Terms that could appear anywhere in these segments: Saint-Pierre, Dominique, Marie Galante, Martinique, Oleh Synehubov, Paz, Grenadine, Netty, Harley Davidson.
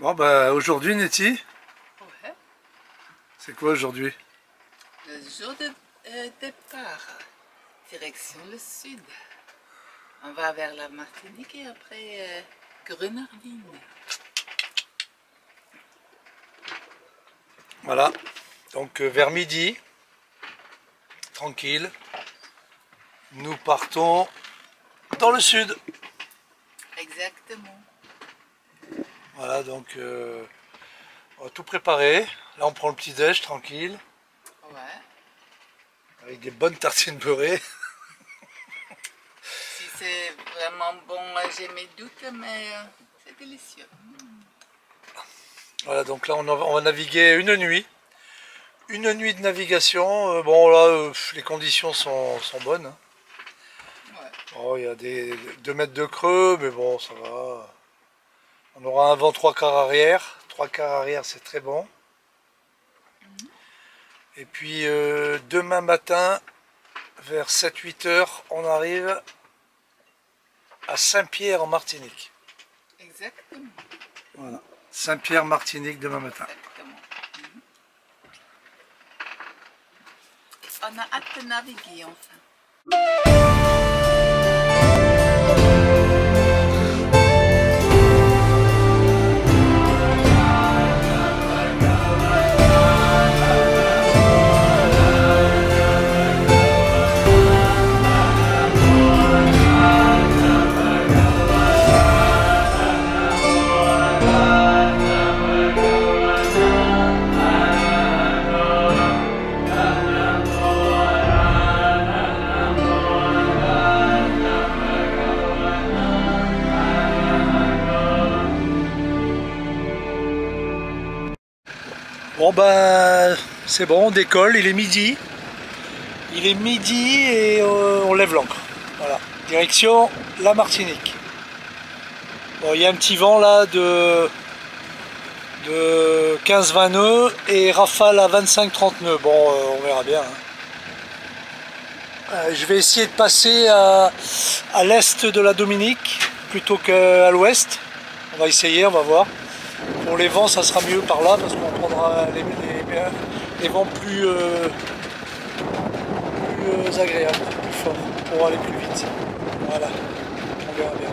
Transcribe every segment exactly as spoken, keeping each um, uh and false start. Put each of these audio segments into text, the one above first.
Bon, bah aujourd'hui, Netty, ouais. C'est quoi aujourd'hui? Le jour de euh, départ, direction le sud. On va vers la Martinique et après euh, Grenadine. Voilà, donc euh, vers midi, tranquille, nous partons dans le sud. Exactement. Voilà, donc euh, on va tout préparer. Là, on prend le petit-déj tranquille. Ouais. Avec des bonnes tartines beurrées. Si c'est vraiment bon, j'ai mes doutes, mais euh, c'est délicieux. Voilà, donc là, on, a, on va naviguer une nuit. Une nuit de navigation. Euh, bon, là, euh, les conditions sont, sont bonnes. Hein. Ouais. Oh, il y a des deux mètres de creux, mais bon, ça va. On aura un vent trois quarts arrière. trois quarts arrière, c'est très bon. Mmh. Et puis euh, demain matin, vers sept huit heures, on arrive à Saint-Pierre en Martinique. Exactement. Voilà. Saint-Pierre, Martinique, demain matin. Exactement. Mmh. On a hâte de naviguer, enfin. Bon ben c'est bon, on décolle, il est midi. Il est midi et euh, on lève l'ancre. Voilà, direction la Martinique. Bon, il y a un petit vent là de, de quinze vingt nœuds et rafale à vingt-cinq trente nœuds. Bon, euh, on verra bien. Hein. Euh, je vais essayer de passer à, à l'est de la Dominique plutôt qu'à l'ouest. On va essayer, on va voir. Pour les vents, ça sera mieux par là parce qu'on prendra les, les, les vents plus, euh, plus agréables, plus forts, pour aller plus vite. Voilà, on verra bien.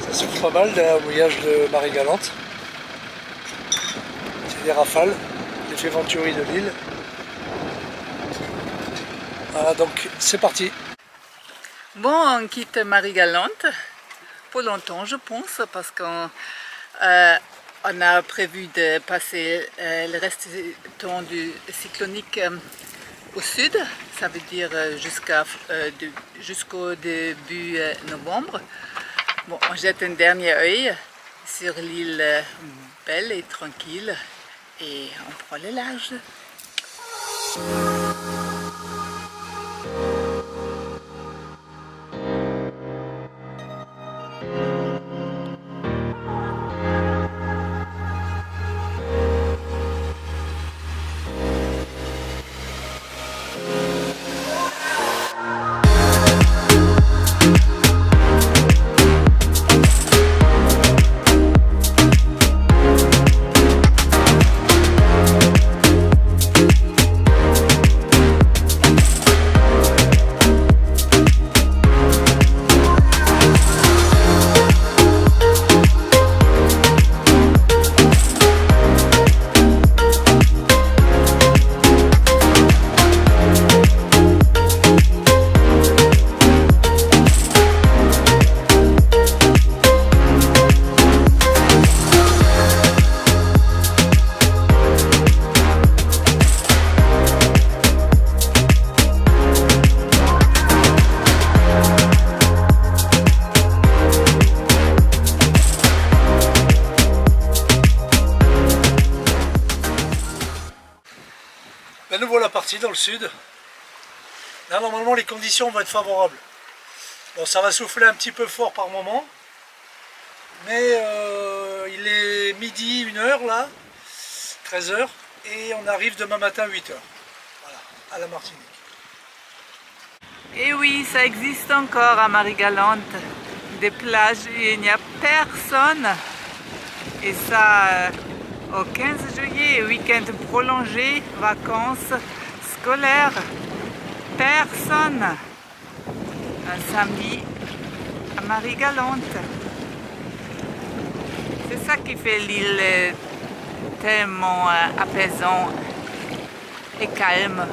Ça souffle pas mal d'un voyage de Marie Galante. C'est des rafales, l'effet Venturi de l'île. Voilà, donc c'est parti. Bon, on quitte Marie Galante. Longtemps je pense parce qu'on euh, on a prévu de passer euh, le reste du temps du cyclonique euh, au sud, ça veut dire jusqu'à euh, jusqu'au début euh, novembre. Bon, on jette un dernier œil sur l'île euh, belle et tranquille et on prend le large. Ben nous voilà partis dans le sud. Là, normalement, les conditions vont être favorables. Bon, ça va souffler un petit peu fort par moment, mais euh, il est midi, une heure là, treize heures, et on arrive demain matin à huit heures, voilà, à la Martinique. Et oui, ça existe encore à Marie-Galante, des plages et il n'y a personne. Et ça, au quinze juillet, week-end prolongé, vacances scolaires, personne. Un samedi à Marie Galante. C'est ça qui fait l'île tellement apaisant et calme.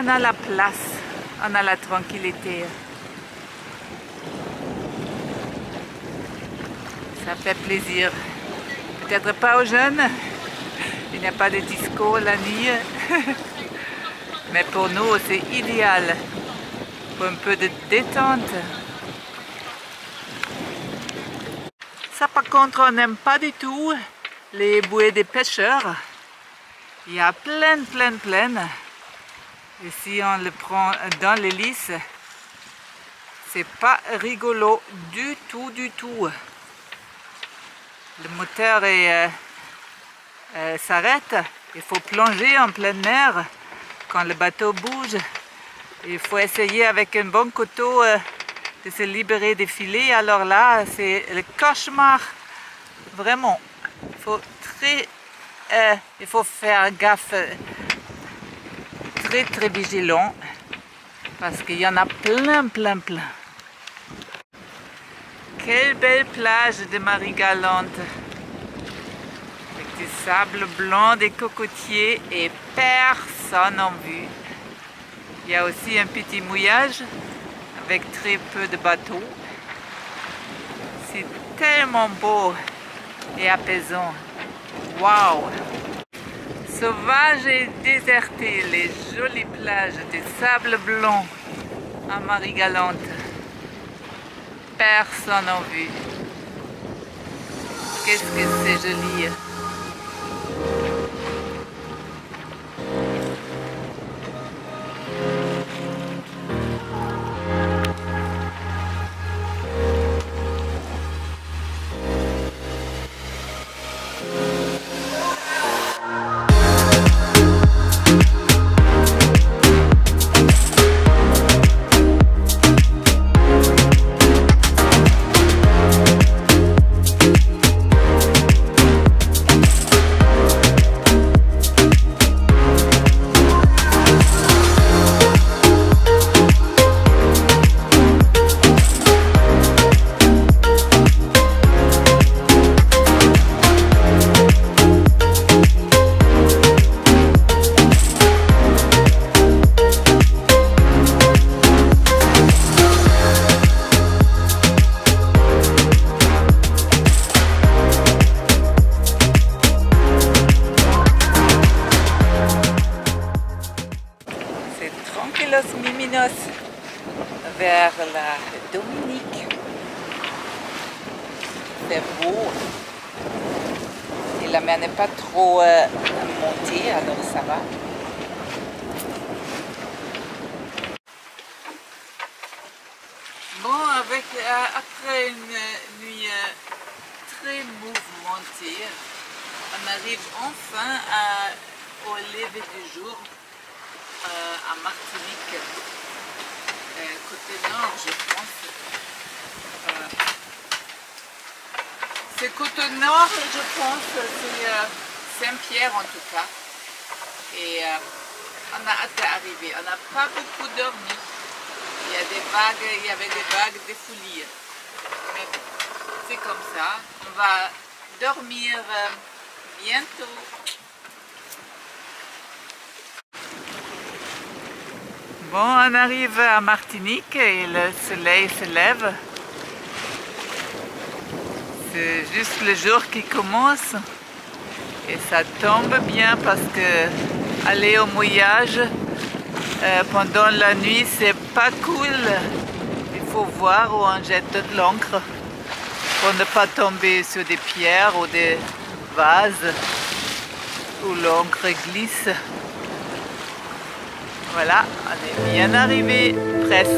On a la place, on a la tranquillité. Ça fait plaisir. Peut-être pas aux jeunes, il n'y a pas de disco la nuit. Mais pour nous, c'est idéal pour un peu de détente. Ça par contre, on n'aime pas du tout les bouées des pêcheurs. Il y a plein, plein, plein. Et si on le prend dans l'hélice, c'est pas rigolo du tout, du tout. Le moteur euh, euh, s'arrête, il faut plonger en pleine mer quand le bateau bouge. Il faut essayer avec un bon couteau euh, de se libérer des filets. Alors là, c'est le cauchemar, vraiment. Il faut très, euh, il faut faire gaffe. Très très vigilant parce qu'il y en a plein plein plein. Quelle belle plage de Marie Galante avec du sable blanc, des cocotiers et personne en vue. Il y a aussi un petit mouillage avec très peu de bateaux. C'est tellement beau et apaisant. Waouh! Sauvage et déserté, les jolies plages de sable blanc à Marie Galante. Personne en vue. Qu'est-ce que c'est joli! Miminos vers la Dominique. C'est beau et la mer n'est pas trop euh, montée, alors ça va. Bon, avec, euh, après une nuit euh, très mouvementée, on arrive enfin à, au lever du jour. Euh, à Martinique, euh, côté nord, je pense. Euh, c'est côté nord, je pense, c'est euh, Saint-Pierre en tout cas. Et euh, on a hâte d'arriver. On n'a pas beaucoup dormi. Il y a des vagues, il y avait des vagues de folie. Mais c'est comme ça. On va dormir euh, bientôt. Bon, on arrive à Martinique et le soleil se lève. C'est juste le jour qui commence et ça tombe bien parce que aller au mouillage euh, pendant la nuit, c'est pas cool. Il faut voir où on jette de l'encre pour ne pas tomber sur des pierres ou des vases où l'encre glisse. Voilà, on est bien arrivé, presque.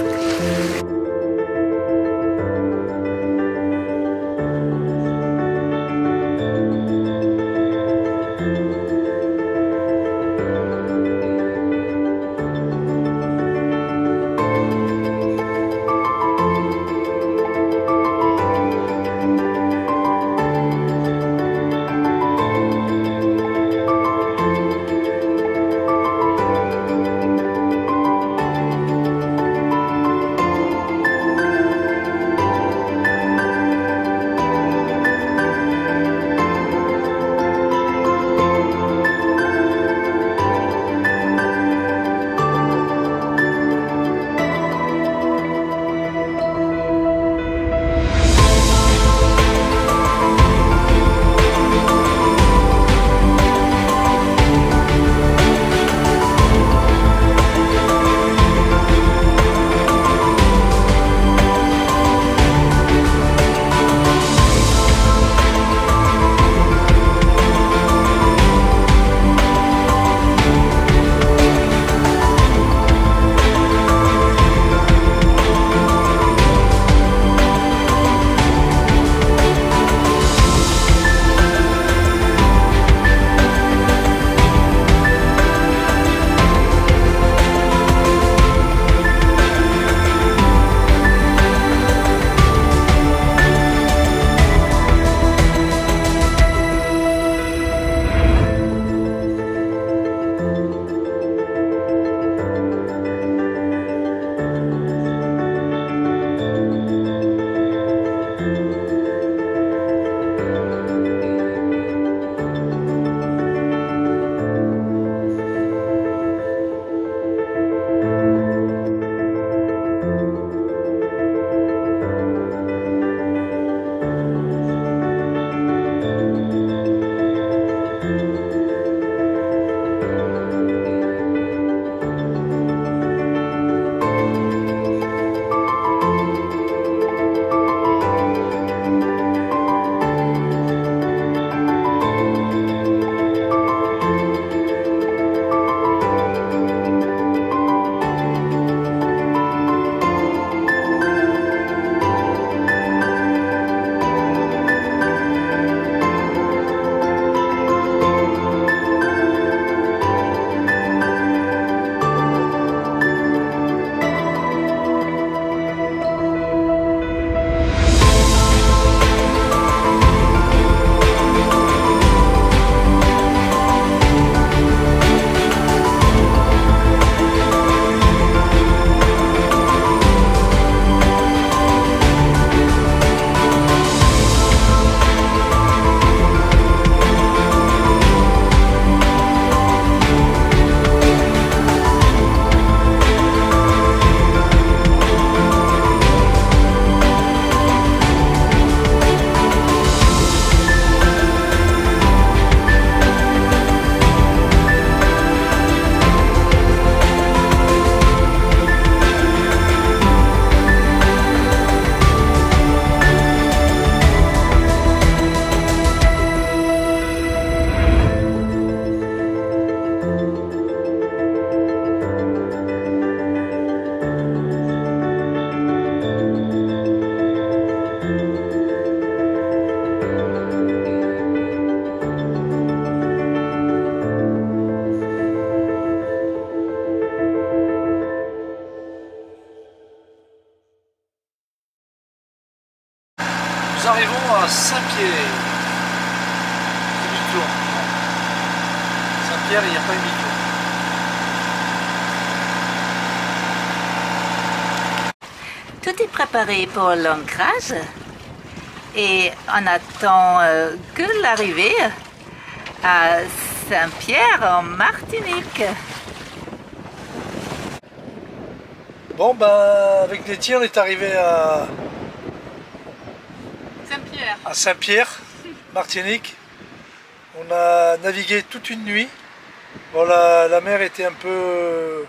nous arrivons à Saint-Pierre. Demi-tour. Saint-Pierre, il n'y a pas une demi-tour. Tout est préparé pour l'ancrage et on attend euh, que l'arrivée à Saint-Pierre en Martinique. Bon ben avec Netty on est arrivé à Saint-Pierre, à Saint-Pierre, Martinique. On a navigué toute une nuit. Bon la, la mer était un peu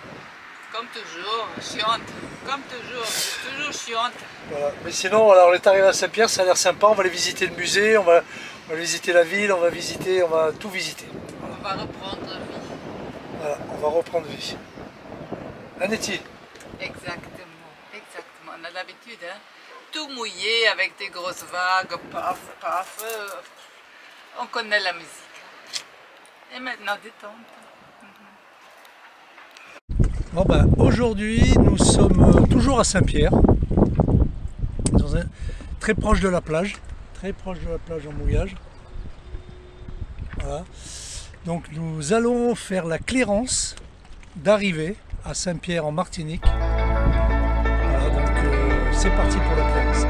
comme toujours chiante. Comme toujours, toujours chiante. Voilà. Mais sinon, alors, on est arrivé à Saint-Pierre, ça a l'air sympa, on va aller visiter le musée, on va, on va visiter la ville, on va visiter, on va tout visiter. Voilà. On va reprendre vie. Voilà, on va reprendre vie. Netty. Exactement, exactement. On a l'habitude, hein, tout mouillé avec des grosses vagues, paf, paf. Euh, on connaît la musique. Et maintenant, détente. Bon ben, aujourd'hui nous sommes toujours à Saint-Pierre, très proche de la plage, très proche de la plage en mouillage. Voilà. Donc nous allons faire la clairance d'arrivée à Saint-Pierre en Martinique. Voilà, donc euh, c'est parti pour la clairance.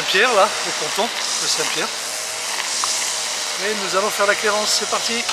Saint-Pierre, là, le ponton de Saint-Pierre. Et nous allons faire la clairance, c'est parti.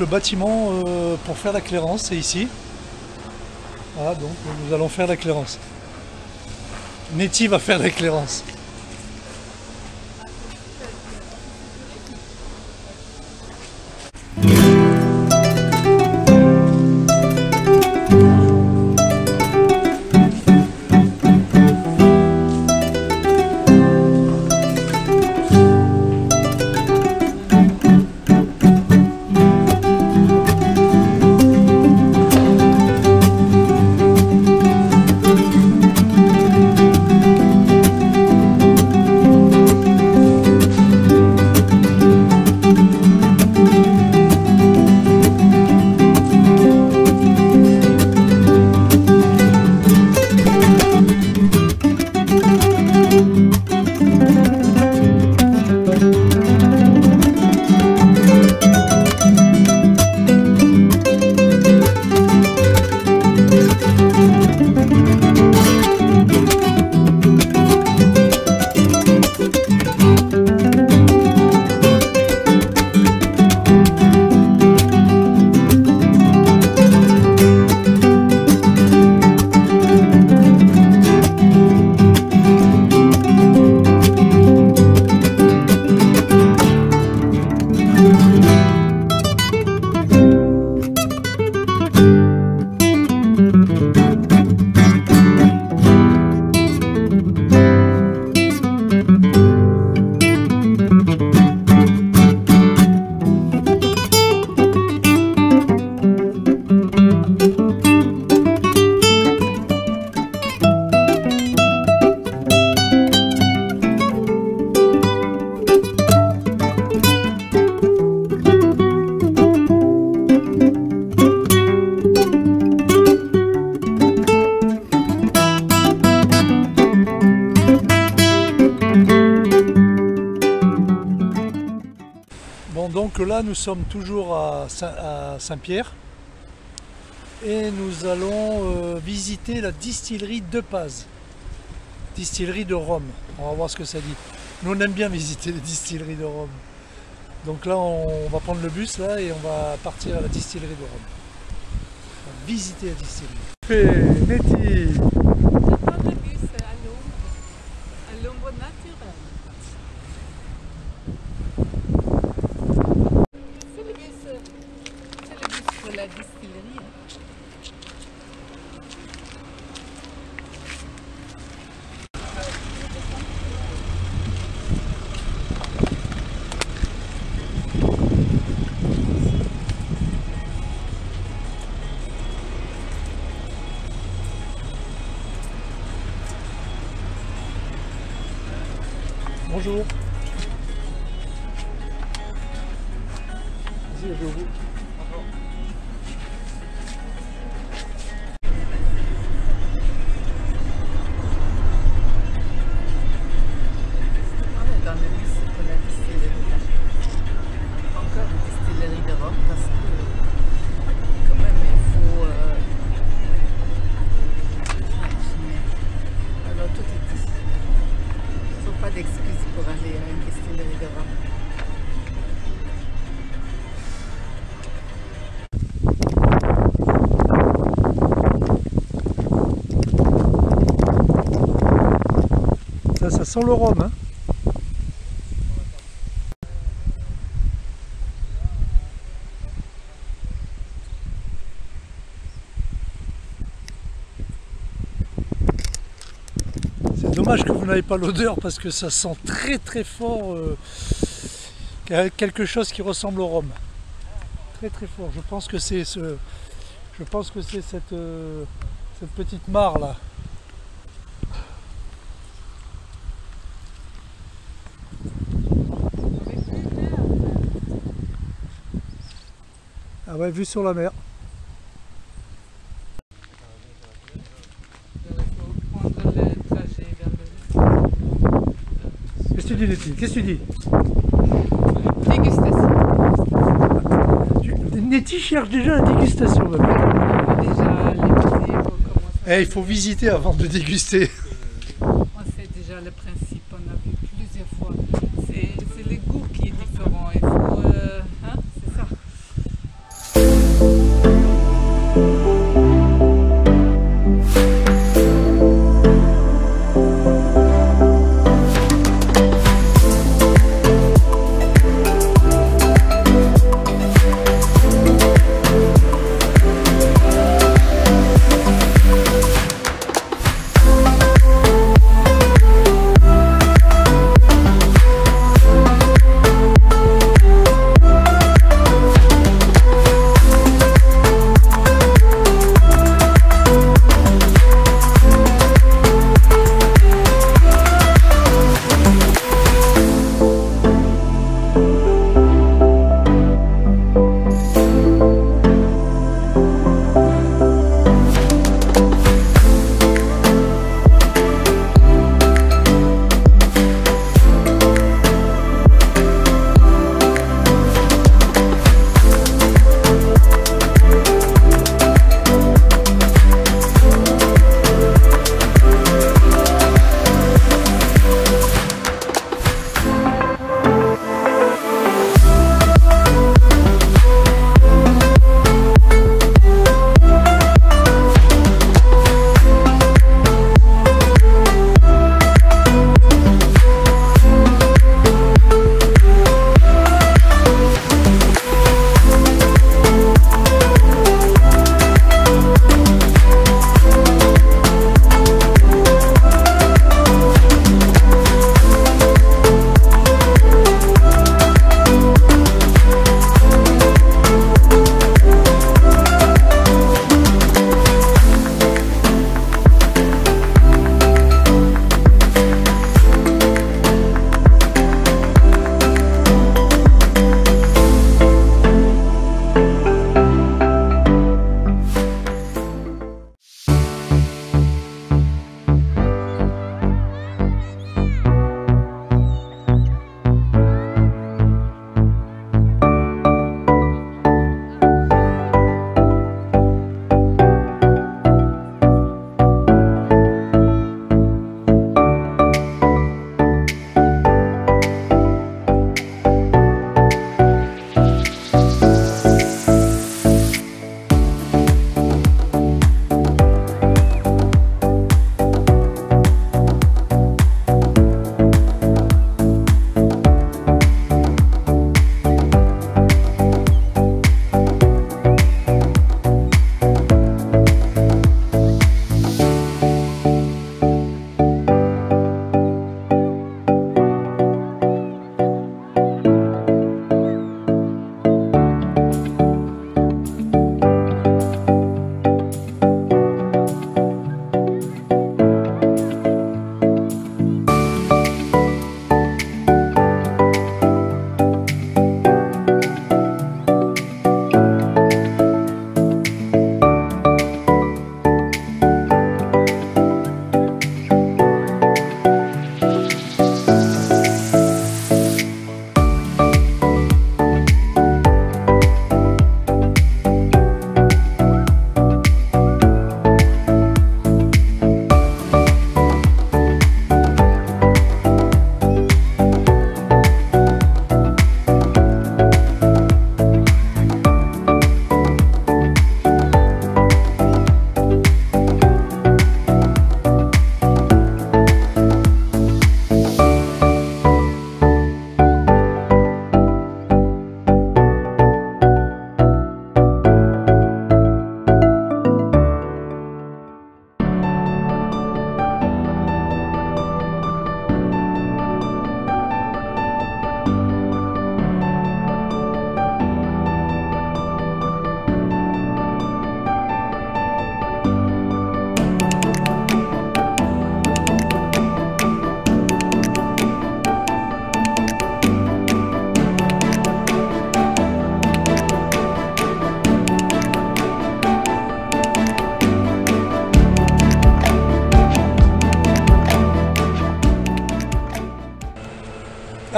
Le bâtiment euh, pour faire la clairance, c'est ici. Voilà, donc nous allons faire la clairance. Netty va faire l'éclairance. Donc là nous sommes toujours à Saint-Pierre et nous allons euh, visiter la distillerie de Paz, distillerie de rhum. On va voir ce que ça dit. Nous on aime bien visiter les distilleries de rhum. Donc là on va prendre le bus là et on va partir à la distillerie de rhum. On va visiter la distillerie. Hey, Netty. Je prends le bus à l'ombre, à l'ombre naturelle. Bonjour. Vas-y, je vous. Ça, ça sent le rhum, hein. C'est dommage que vous n'avez pas l'odeur parce que ça sent très très fort euh, quelque chose qui ressemble au rhum. Très très fort. Je pense que c'est ce, je pense que c'est cette, euh, cette petite mare là. Ah ouais, vue sur la mer. Qu'est-ce que tu dis, Netty? Qu'est-ce que tu dis? Dégustation. Netty cherche déjà la dégustation. Là. Déjà, les vidéos, comment ça... Eh, il faut visiter avant de déguster. On sait déjà le principe, on a vu plusieurs fois. C'est le goût qui est différent. Il faut, euh, hein, c'est ça. Thank you.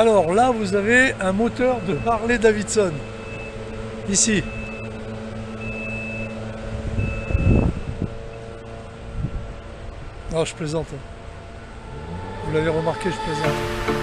Alors là, vous avez un moteur de Harley Davidson, ici. Non, je plaisante. Vous l'avez remarqué, je plaisante.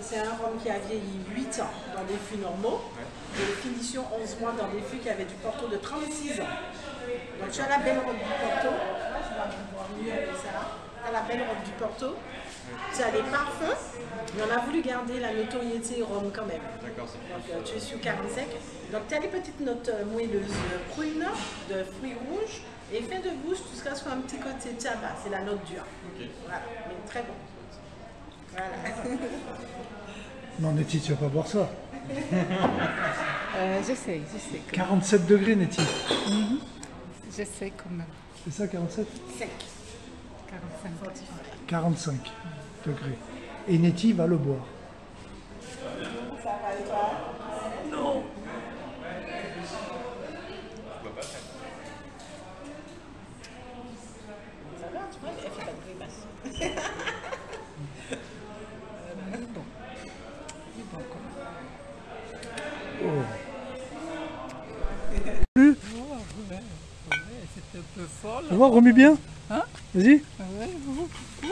C'est un rhum qui a vieilli huit ans dans des fûts normaux, ouais. Et les finitions onze mois dans des fûts qui avaient du Porto de trente-six ans. Donc tu as la belle robe du Porto, tu as la belle robe du Porto, tu as les parfums, mais on a voulu garder la notoriété rhum quand même. Donc tu es sur carne sec. Donc tu as les petites notes moelleuses de prunes, de fruits rouges, et fin de bouche jusqu'à ce qu'on ait un petit côté tabac, c'est la note dure. Okay. Voilà, mais très bon. Voilà. Non, Netty, tu vas pas boire ça. euh, je sais, je sais. Comme... quarante-sept degrés, Netty. Mm-hmm. Je sais quand même. C'est ça, quarante-sept? Sec. quarante-cinq. quarante-cinq degrés. Et Netty va le boire. Ça va le boire? Non. Ça va, tu vois, elle fait pas de grimace. C'est un peu fort là. Remue bien. Hein? Vas-y. Ouais,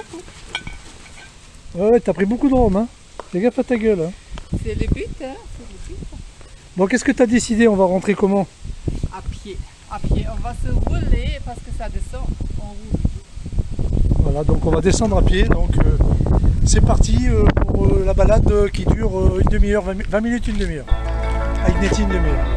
ouais, ouais, t'as pris beaucoup de rhum, hein. Fais gaffe à ta gueule, hein. C'est le but, hein. C'est le but. Bon, qu'est-ce que t'as décidé? On va rentrer comment? À pied. À pied. On va se rouler parce que ça descend. On roule. Voilà, donc on va descendre à pied. Donc euh, c'est parti euh, pour euh, la balade euh, qui dure euh, une demi-heure, vingt minutes, une demi-heure. Avec Netty, une demi-heure.